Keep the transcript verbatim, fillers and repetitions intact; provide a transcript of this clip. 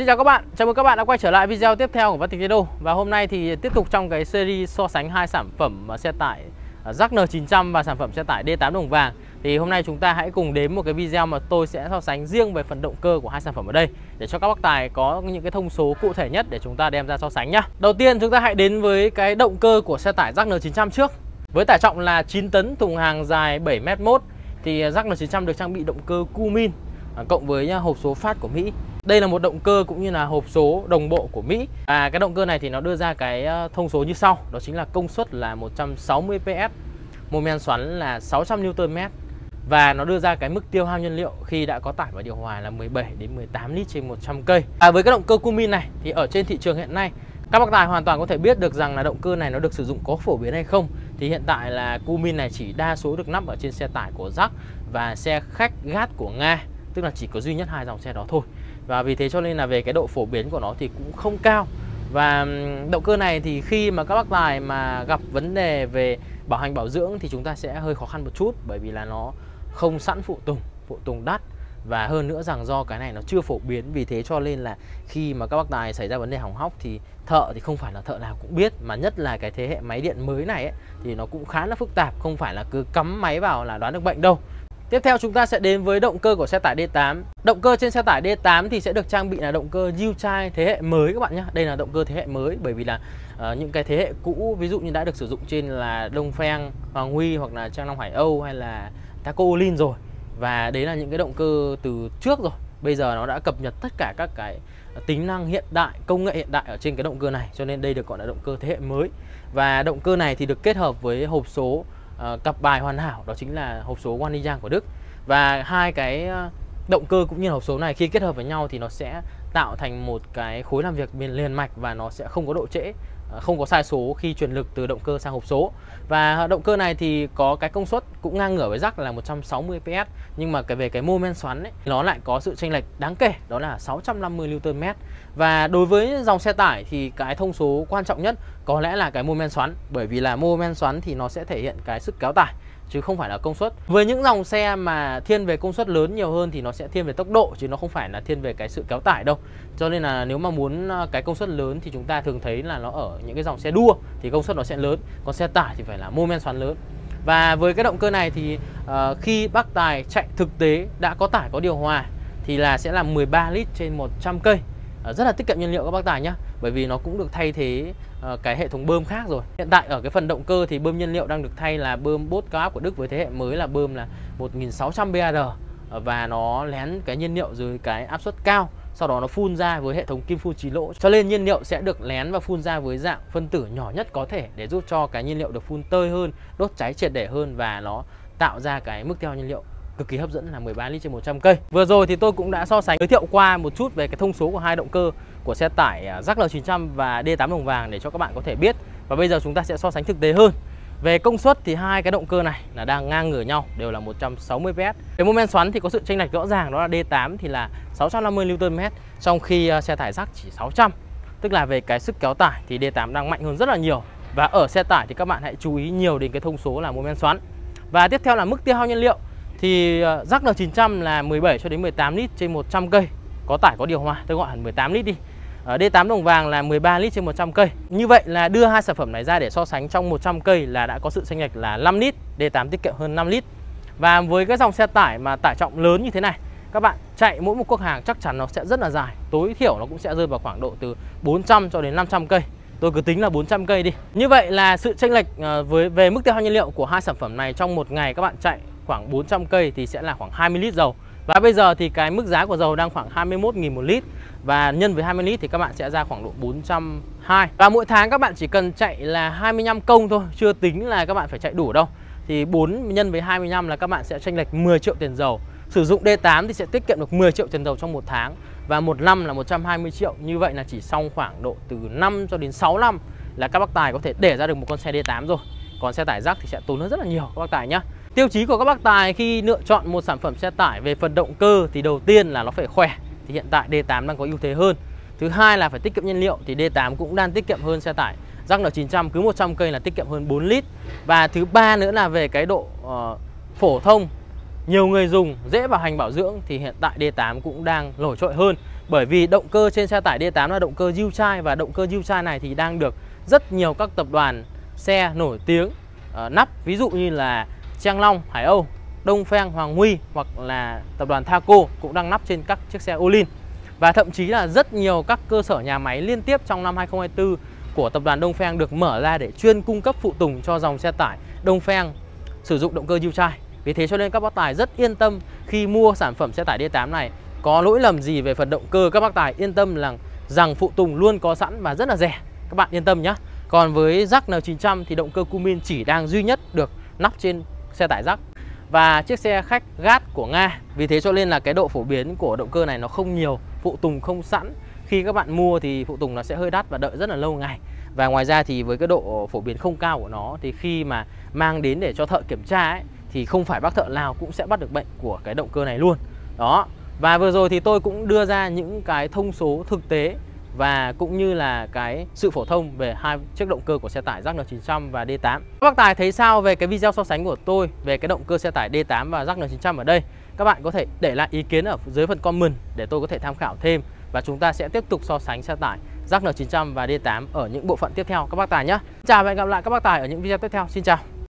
Xin chào các bạn, chào mừng các bạn đã quay trở lại video tiếp theo của Văn Tình Tây Đô. Và hôm nay thì tiếp tục trong cái series so sánh hai sản phẩm xe tải Jac N chín trăm và sản phẩm xe tải D tám đồng vàng. Thì hôm nay chúng ta hãy cùng đến một cái video mà tôi sẽ so sánh riêng về phần động cơ của hai sản phẩm ở đây, để cho các bác tài có những cái thông số cụ thể nhất để chúng ta đem ra so sánh nhá. Đầu tiên chúng ta hãy đến với cái động cơ của xe tải Jac N chín trăm trước. Với tải trọng là chín tấn, thùng hàng dài bảy mét một thì Jac N chín trăm được trang bị động cơ Cummins cộng với hộp số phát của Mỹ. Đây là một động cơ cũng như là hộp số đồng bộ của Mỹ. Và cái động cơ này thì nó đưa ra cái thông số như sau. Đó chính là công suất là một trăm sáu mươi pê ép, mô men xoắn là sáu trăm niu-tơn mét. Và nó đưa ra cái mức tiêu hao nhiên liệu khi đã có tải và điều hòa là mười bảy đến mười tám lít trên một trăm cây. À, với cái động cơ Cummins này thì ở trên thị trường hiện nay, các bác tài hoàn toàn có thể biết được rằng là động cơ này nó được sử dụng có phổ biến hay không. Thì hiện tại là Cummins này chỉ đa số được nắp ở trên xe tải của Jac và xe khách gát của Nga. Tức là chỉ có duy nhất hai dòng xe đó thôi. Và vì thế cho nên là về cái độ phổ biến của nó thì cũng không cao. Và động cơ này thì khi mà các bác tài mà gặp vấn đề về bảo hành bảo dưỡng thì chúng ta sẽ hơi khó khăn một chút, bởi vì là nó không sẵn phụ tùng, phụ tùng đắt. Và hơn nữa rằng do cái này nó chưa phổ biến, vì thế cho nên là khi mà các bác tài xảy ra vấn đề hỏng hóc thì thợ thì không phải là thợ nào cũng biết. Mà nhất là cái thế hệ máy điện mới này ấy, thì nó cũng khá là phức tạp, không phải là cứ cắm máy vào là đoán được bệnh đâu. Tiếp theo chúng ta sẽ đến với động cơ của xe tải D tám. Động cơ trên xe tải D tám thì sẽ được trang bị là động cơ Yuchai thế hệ mới các bạn nhé. Đây là động cơ thế hệ mới, bởi vì là uh, những cái thế hệ cũ ví dụ như đã được sử dụng trên là Dongfeng, Hoàng Huy hoặc là Trang Long Hải Âu hay là Taco Linh rồi. Và đấy là những cái động cơ từ trước rồi. Bây giờ nó đã cập nhật tất cả các cái tính năng hiện đại, công nghệ hiện đại ở trên cái động cơ này, cho nên đây được gọi là động cơ thế hệ mới. Và động cơ này thì được kết hợp với hộp số Uh, cặp bài hoàn hảo, đó chính là hộp số Ollin của Đức. Và hai cái động cơ cũng như hộp số này khi kết hợp với nhau thì nó sẽ tạo thành một cái khối làm việc liền mạch, và nó sẽ không có độ trễ, không có sai số khi truyền lực từ động cơ sang hộp số. Và động cơ này thì có cái công suất cũng ngang ngửa với Jac là một trăm sáu mươi pê ép, nhưng mà cái về cái mô men xoắn ấy, nó lại có sự chênh lệch đáng kể, đó là sáu trăm năm mươi niu-tơn mét. Và đối với dòng xe tải thì cái thông số quan trọng nhất có lẽ là cái mô men xoắn, bởi vì là mô men xoắn thì nó sẽ thể hiện cái sức kéo tải chứ không phải là công suất. Với những dòng xe mà thiên về công suất lớn nhiều hơn thì nó sẽ thiên về tốc độ, chứ nó không phải là thiên về cái sự kéo tải đâu. Cho nên là nếu mà muốn cái công suất lớn thì chúng ta thường thấy là nó ở những cái dòng xe đua thì công suất nó sẽ lớn, còn xe tải thì phải là mô men xoắn lớn. Và với cái động cơ này thì uh, khi bác tài chạy thực tế đã có tải có điều hòa thì là sẽ là mười ba lít trên một trăm cây. Uh, rất là tiết kiệm nhiên liệu các bác tài nhá, bởi vì nó cũng được thay thế cái hệ thống bơm khác rồi. Hiện tại ở cái phần động cơ thì bơm nhiên liệu đang được thay là bơm bốt cao áp của Đức với thế hệ mới là bơm là một nghìn sáu trăm ba R, và nó lén cái nhiên liệu dưới cái áp suất cao, sau đó nó phun ra với hệ thống kim phun chín lỗ, cho nên nhiên liệu sẽ được lén và phun ra với dạng phân tử nhỏ nhất có thể để giúp cho cái nhiên liệu được phun tơi hơn, đốt cháy triệt để hơn, và nó tạo ra cái mức tiêu hao nhiên liệu cực kỳ hấp dẫn là mười ba lít trên một trăm cây. Vừa rồi thì tôi cũng đã so sánh giới thiệu qua một chút về cái thông số của hai động cơ của xe tải Jac N chín trăm và D tám đồng vàng để cho các bạn có thể biết. Và bây giờ chúng ta sẽ so sánh thực tế hơn. Về công suất thì hai cái động cơ này là đang ngang ngửa nhau, đều là một trăm sáu mươi pê ép. Về mô men xoắn thì có sự chênh lệch rõ ràng, đó là D tám thì là sáu trăm năm mươi niu-tơn mét, trong khi xe tải Jac chỉ sáu trăm. Tức là về cái sức kéo tải thì D tám đang mạnh hơn rất là nhiều. Và ở xe tải thì các bạn hãy chú ý nhiều đến cái thông số là mô men xoắn. Và tiếp theo là mức tiêu hao nhiên liệu. Thì Jac N chín trăm là mười bảy cho đến mười tám lít trên một trăm cây, có tải có điều hòa, tôi gọi hẳn mười tám lít đi. Ở D tám đồng vàng là mười ba lít trên một trăm cây. Như vậy là đưa hai sản phẩm này ra để so sánh trong một trăm cây là đã có sự chênh lệch là năm lít, D tám tiết kiệm hơn năm lít. Và với cái dòng xe tải mà tải trọng lớn như thế này, các bạn chạy mỗi một quốc hàng chắc chắn nó sẽ rất là dài, tối thiểu nó cũng sẽ rơi vào khoảng độ từ bốn trăm cho đến năm trăm cây. Tôi cứ tính là bốn trăm cây đi. Như vậy là sự chênh lệch với về mức tiêu hao nhiên liệu của hai sản phẩm này trong một ngày các bạn chạy khoảng bốn trăm cây thì sẽ là khoảng hai mươi lít dầu. Và bây giờ thì cái mức giá của dầu đang khoảng hai mươi mốt nghìn một lít, và nhân với hai mươi lít thì các bạn sẽ ra khoảng độ bốn trăm hai mươi. Và mỗi tháng các bạn chỉ cần chạy là hai mươi lăm công thôi, chưa tính là các bạn phải chạy đủ đâu. Thì bốn nhân với hai mươi lăm là các bạn sẽ chênh lệch mười triệu tiền dầu. Sử dụng D tám thì sẽ tiết kiệm được mười triệu tiền dầu trong một tháng, và một năm là một trăm hai mươi triệu. Như vậy là chỉ xong khoảng độ từ năm cho đến sáu năm là các bác tài có thể để ra được một con xe D tám rồi. Còn xe tải Jac thì sẽ tốn hơn rất là nhiều các bác tài nhá. Tiêu chí của các bác tài khi lựa chọn một sản phẩm xe tải về phần động cơ thì đầu tiên là nó phải khỏe, thì hiện tại D tám đang có ưu thế hơn. Thứ hai là phải tiết kiệm nhiên liệu, thì D tám cũng đang tiết kiệm hơn xe tải Jac N chín trăm, cứ một trăm cây là tiết kiệm hơn bốn lít. Và thứ ba nữa là về cái độ uh, phổ thông, nhiều người dùng, dễ bảo hành bảo dưỡng thì hiện tại D tám cũng đang nổi trội hơn. Bởi vì động cơ trên xe tải D tám là động cơ Yuchai, và động cơ Yuchai này thì đang được rất nhiều các tập đoàn xe nổi tiếng uh, nắp, ví dụ như là Trang Long, Hải Âu, Dongfeng, Hoàng Huy hoặc là tập đoàn Thaco cũng đang nắp trên các chiếc xe Ollin. Và thậm chí là rất nhiều các cơ sở nhà máy liên tiếp trong năm hai không hai tư của tập đoàn Dongfeng được mở ra để chuyên cung cấp phụ tùng cho dòng xe tải Dongfeng sử dụng động cơ Yuchai. Vì thế cho nên các bác tài rất yên tâm khi mua sản phẩm xe tải D tám này. Có lỗi lầm gì về phần động cơ, các bác tài yên tâm là rằng phụ tùng luôn có sẵn và rất là rẻ. Các bạn yên tâm nhé. Còn với Jac N chín trăm thì động cơ Cummins chỉ đang duy nhất được nắp trên xe tải Jac và chiếc xe khách GAT của Nga. Vì thế cho nên là cái độ phổ biến của động cơ này nó không nhiều, phụ tùng không sẵn. Khi các bạn mua thì phụ tùng nó sẽ hơi đắt và đợi rất là lâu ngày. Và ngoài ra thì với cái độ phổ biến không cao của nó thì khi mà mang đến để cho thợ kiểm tra ấy, thì không phải bác thợ nào cũng sẽ bắt được bệnh của cái động cơ này luôn. Đó. Và vừa rồi thì tôi cũng đưa ra những cái thông số thực tế và cũng như là cái sự phổ thông về hai chiếc động cơ của xe tải Jac N chín trăm và D tám. Các bác tài thấy sao về cái video so sánh của tôi về cái động cơ xe tải D tám và Jac N chín trăm ở đây? Các bạn có thể để lại ý kiến ở dưới phần comment để tôi có thể tham khảo thêm, và chúng ta sẽ tiếp tục so sánh xe tải Jac N chín trăm và D tám ở những bộ phận tiếp theo các bác tài nhé. Chào và hẹn gặp lại các bác tài ở những video tiếp theo. Xin chào.